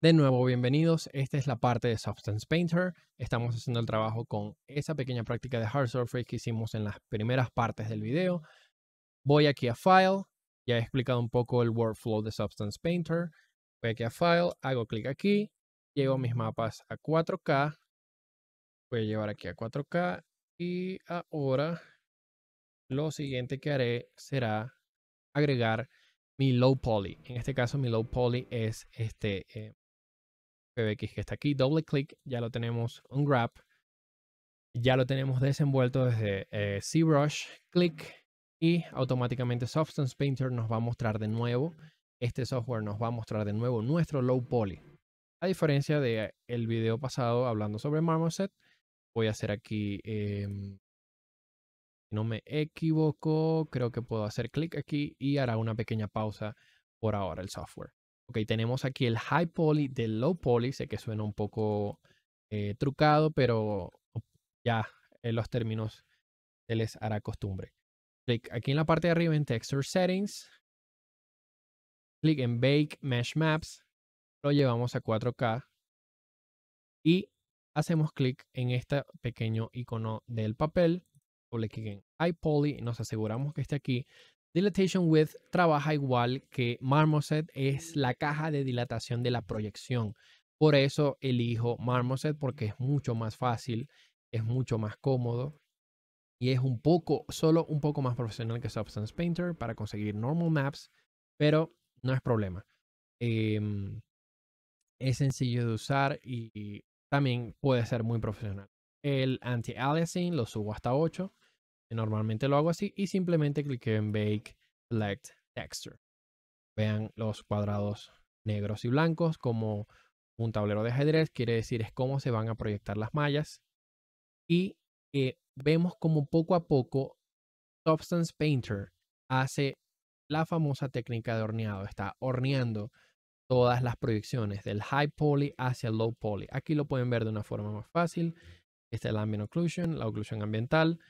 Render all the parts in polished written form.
De nuevo, bienvenidos. Esta es la parte de Substance Painter. Estamos haciendo el trabajo con esa pequeña práctica de hard surface que hicimos en las primeras partes del video. Voy aquí a File. Ya he explicado un poco el workflow de Substance Painter. Voy aquí a File, hago clic aquí, llevo mis mapas a 4K. Voy a llevar aquí a 4K. Y ahora lo siguiente que haré será agregar mi low poly. En este caso mi low poly es este... PVX que está aquí, doble clic, ya lo tenemos un grab, ya lo tenemos desenvuelto desde ZBrush, clic y automáticamente Substance Painter nos va a mostrar de nuevo, este software nos va a mostrar de nuevo nuestro low poly. A diferencia de el video pasado hablando sobre Marmoset, voy a hacer aquí, si no me equivoco, creo que puedo hacer clic aquí y hará una pequeña pausa por ahora el software. Ok, tenemos aquí el high poly del low poly. Sé que suena un poco trucado, pero ya los términos se les hará costumbre. Clic aquí en la parte de arriba en Texture Settings. Clic en Bake Mesh Maps. Lo llevamos a 4K. Y hacemos clic en este pequeño icono del papel. Doble clic en High Poly y nos aseguramos que esté aquí. Dilatation Width trabaja igual que Marmoset, es la caja de dilatación de la proyección. Por eso elijo Marmoset porque es mucho más fácil, es mucho más cómodo y es un poco, solo un poco más profesional que Substance Painter para conseguir normal maps, pero no es problema. Es sencillo de usar y también puede ser muy profesional. El anti-aliasing lo subo hasta 8. Normalmente lo hago así y simplemente cliqueo en Bake, Select, Texture. Vean los cuadrados negros y blancos como un tablero de ajedrez. Quiere decir es cómo se van a proyectar las mallas. Y vemos como poco a poco Substance Painter hace la famosa técnica de horneado. Está horneando todas las proyecciones del High Poly hacia el Low Poly. Aquí lo pueden ver de una forma más fácil. Esta es la Ambient Occlusion, la oclusión ambiental.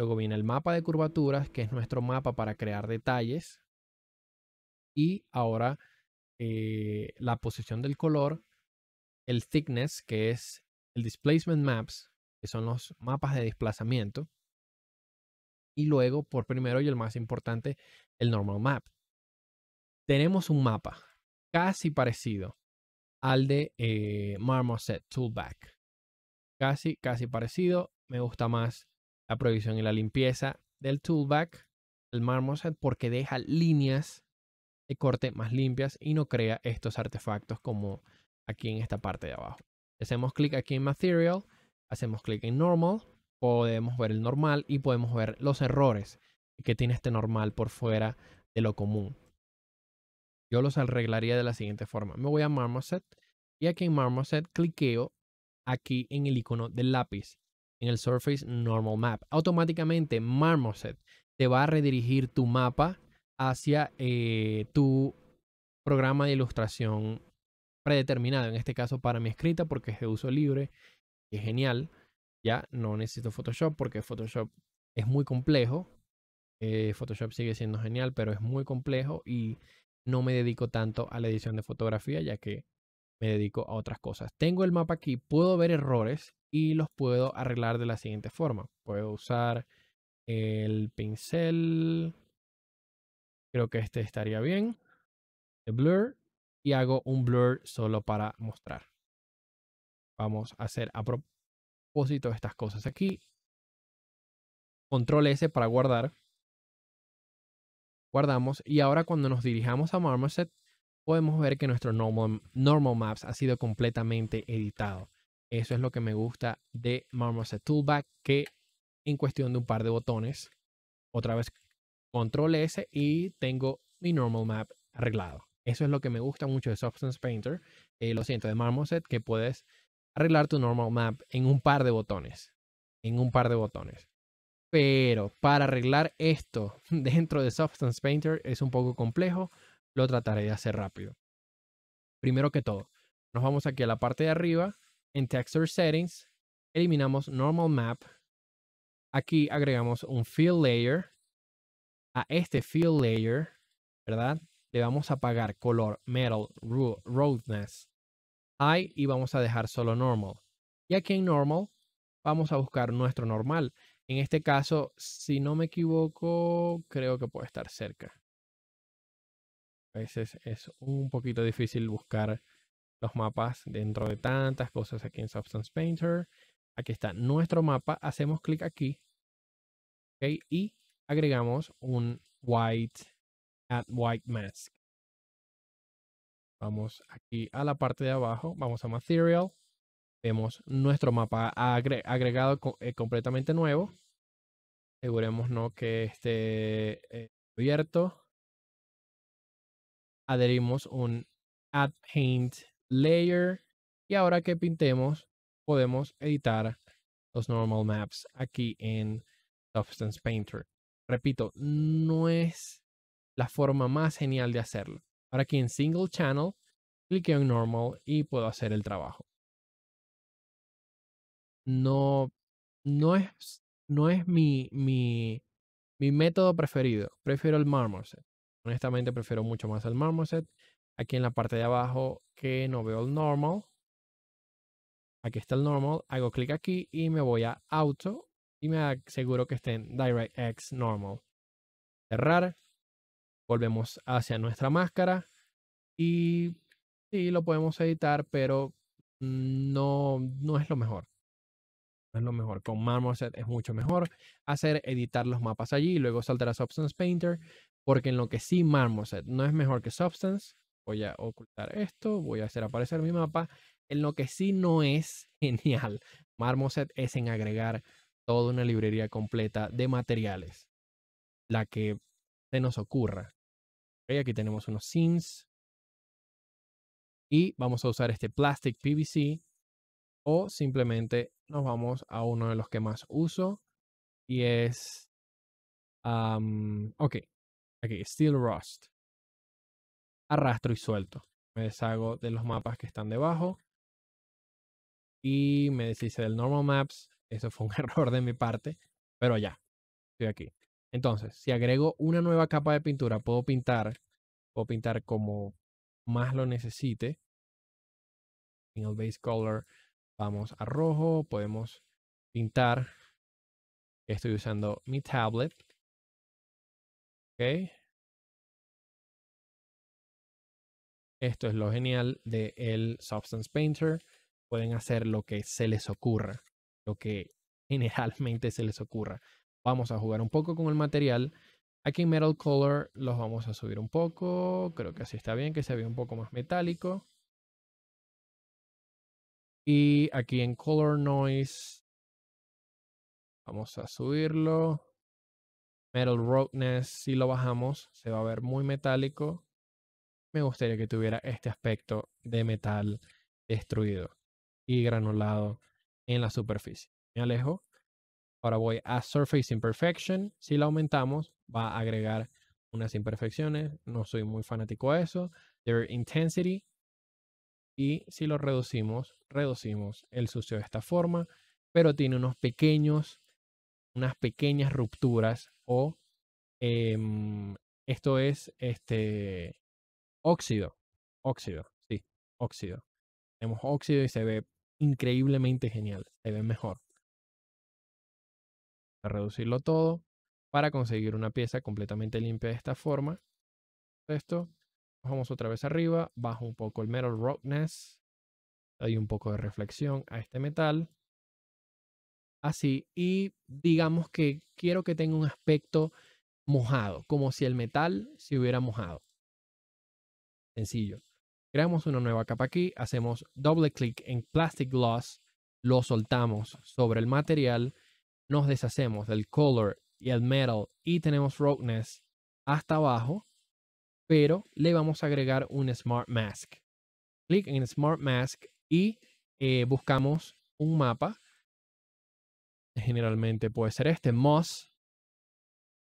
Luego viene el mapa de curvaturas, que es nuestro mapa para crear detalles. Y ahora la posición del color, el thickness, que es el displacement maps, que son los mapas de desplazamiento. Y luego, por primero y el más importante, el normal map. Tenemos un mapa casi parecido al de Marmoset Toolbag. Casi parecido. Me gusta más la proyección y la limpieza del Toolbag, el Marmoset, porque deja líneas de corte más limpias y no crea estos artefactos como aquí en esta parte de abajo. Hacemos clic aquí en Material, hacemos clic en Normal, podemos ver el normal y podemos ver los errores que tiene este normal por fuera de lo común. Yo los arreglaría de la siguiente forma. Me voy a Marmoset y aquí en Marmoset cliqueo aquí en el icono del lápiz. En el Surface Normal Map. Automáticamente Marmoset te va a redirigir tu mapa hacia tu programa de ilustración predeterminado. En este caso para mi escrita porque es de uso libre. Es genial. Ya no necesito Photoshop porque Photoshop es muy complejo. Photoshop sigue siendo genial pero es muy complejo y no me dedico tanto a la edición de fotografía ya que me dedico a otras cosas. Tengo el mapa aquí. Puedo ver errores. Y los puedo arreglar de la siguiente forma. Puedo usar el pincel. Creo que este estaría bien. El blur. Y hago un blur solo para mostrar. Vamos a hacer a propósito estas cosas aquí. Control S para guardar. Guardamos. Y ahora cuando nos dirijamos a Marmoset, podemos ver que nuestro normal maps ha sido completamente editado. Eso es lo que me gusta de Marmoset Toolbag, que en cuestión de un par de botones, otra vez Control S y tengo mi Normal Map arreglado. Eso es lo que me gusta mucho de Substance Painter, de Marmoset, que puedes arreglar tu Normal Map en un par de botones. Pero para arreglar esto dentro de Substance Painter es un poco complejo, lo trataré de hacer rápido. Primero que todo, nos vamos aquí a la parte de arriba. En Texture Settings, eliminamos Normal Map. Aquí agregamos un Fill Layer. A este Fill Layer, ¿verdad? Le vamos a apagar color, metal, roughness. High y vamos a dejar solo Normal. Y aquí en Normal vamos a buscar nuestro normal. En este caso, si no me equivoco, creo que puede estar cerca. A veces es un poquito difícil buscar los mapas dentro de tantas cosas aquí en Substance Painter. Aquí está nuestro mapa. Hacemos clic aquí. Okay, y agregamos un white, add white mask. Vamos aquí a la parte de abajo. Vamos a Material. Vemos nuestro mapa agregado completamente nuevo. Asegurémonos no que esté abierto. Adherimos un Add Paint Layer. Y ahora que pintemos, podemos editar los Normal Maps aquí en Substance Painter. Repito, no es la forma más genial de hacerlo. Ahora aquí en Single Channel, cliqueo en Normal y puedo hacer el trabajo. No es mi método preferido. Prefiero el Marmoset. Honestamente, prefiero mucho más el Marmoset. Aquí en la parte de abajo que no veo el Normal. Aquí está el Normal. Hago clic aquí y me voy a Auto. Y me aseguro que esté en DirectX Normal. Cerrar. Volvemos hacia nuestra máscara. Y sí, lo podemos editar, pero no es lo mejor. Es lo mejor. Con Marmoset es mucho mejor hacer editar los mapas allí y luego saltar a Substance Painter, porque en lo que sí Marmoset no es mejor que Substance, voy a ocultar esto, voy a hacer aparecer mi mapa. En lo que sí no es genial Marmoset es en agregar toda una librería completa de materiales, la que se nos ocurra. Okay, aquí tenemos unos scenes y vamos a usar este plastic PVC. O simplemente nos vamos a uno de los que más uso. Y es... ok. Aquí, Steel Rust. Arrastro y suelto. Me deshago de los mapas que están debajo. Y me deshice del Normal Maps. Eso fue un error de mi parte. Pero ya. Estoy aquí. Entonces, si agrego una nueva capa de pintura, puedo pintar. Puedo pintar como más lo necesite. En el Base Color... Vamos a rojo, podemos pintar. Estoy usando mi tablet. Ok. Esto es lo genial de el Substance Painter. Pueden hacer lo que se les ocurra, lo que generalmente se les ocurra. Vamos a jugar un poco con el material. Aquí en Metal Color los vamos a subir un poco. Creo que así está bien, que se vea un poco más metálico. Y aquí en Color Noise, vamos a subirlo. Metal Roughness, si lo bajamos, se va a ver muy metálico. Me gustaría que tuviera este aspecto de metal destruido y granulado en la superficie. Me alejo. Ahora voy a Surface Imperfection. Si lo aumentamos, va a agregar unas imperfecciones. No soy muy fanático a eso. Their Intensity. Y si lo reducimos, reducimos el sucio de esta forma, pero tiene unos pequeños, unas pequeñas rupturas o esto es óxido. Tenemos óxido y se ve increíblemente genial, se ve mejor. Vamos a reducirlo todo para conseguir una pieza completamente limpia de esta forma. Esto. Bajamos otra vez arriba, bajo un poco el Metal Roughness, doy un poco de reflexión a este metal, así, y digamos que quiero que tenga un aspecto mojado, como si el metal se hubiera mojado. Sencillo. Creamos una nueva capa aquí, hacemos doble clic en Plastic Gloss, lo soltamos sobre el material, nos deshacemos del Color y el Metal y tenemos Roughness hasta abajo. Pero le vamos a agregar un Smart Mask. Clic en Smart Mask y buscamos un mapa. Generalmente puede ser este, Moss.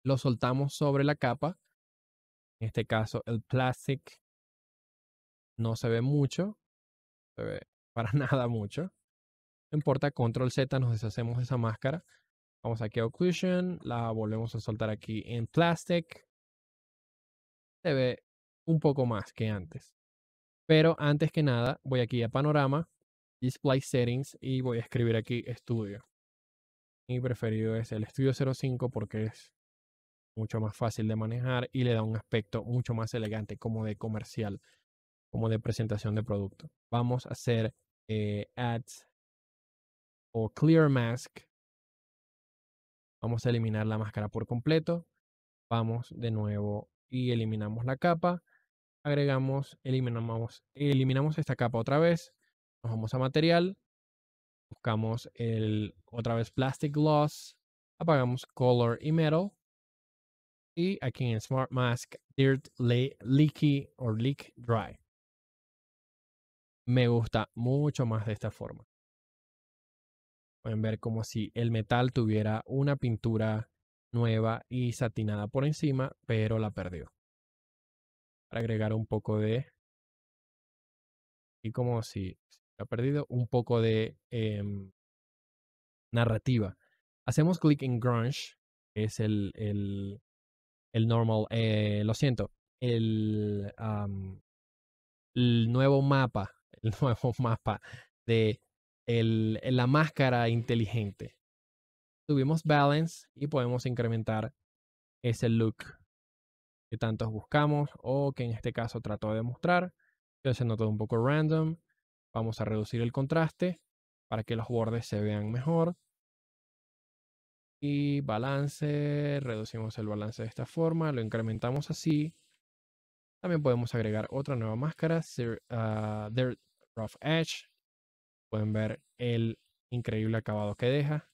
Lo soltamos sobre la capa. En este caso el Plastic no se ve mucho. No se ve para nada mucho. No importa, Control Z, nos deshacemos de esa máscara. Vamos aquí a Occlusion, la volvemos a soltar aquí en Plastic. Se ve un poco más que antes. Pero antes que nada, voy aquí a Panorama, Display Settings, y voy a escribir aquí Estudio. Mi preferido es el Estudio 05 porque es mucho más fácil de manejar y le da un aspecto mucho más elegante, como de comercial, como de presentación de producto. Vamos a hacer Ads o Clear Mask. Vamos a eliminar la máscara por completo. Vamos de nuevo y eliminamos la capa. Agregamos, eliminamos esta capa otra vez. Nos vamos a material. Buscamos otra vez Plastic Gloss. Apagamos Color y Metal. Y aquí en Smart Mask, Dirt Leaky o Leak Dry. Me gusta mucho más de esta forma. Pueden ver como si el metal tuviera una pintura nueva y satinada por encima, pero la perdió. Para agregar un poco de... Y como si ha perdido un poco de narrativa. Hacemos clic en grunge, que es el normal, lo siento, el nuevo mapa de la máscara inteligente. Subimos balance y podemos incrementar ese look que tantos buscamos o que en este caso trato de mostrar. Yo haciendo todo un poco random. Vamos a reducir el contraste para que los bordes se vean mejor. Y balance, reducimos el balance de esta forma, lo incrementamos así. También podemos agregar otra nueva máscara, Dirt Rough Edge. Pueden ver el increíble acabado que deja.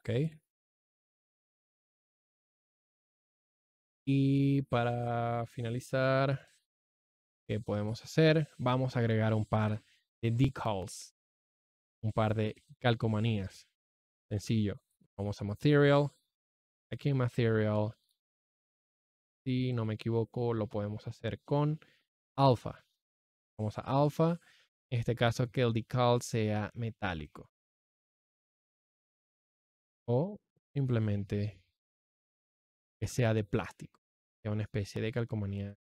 Ok. Y para finalizar, ¿qué podemos hacer? Vamos a agregar un par de decals, un par de calcomanías. Sencillo. Vamos a Material. Aquí en Material, si no me equivoco, lo podemos hacer con Alpha. Vamos a Alpha. En este caso, que el decal sea metálico. O simplemente que sea de plástico. Que sea una especie de calcomanía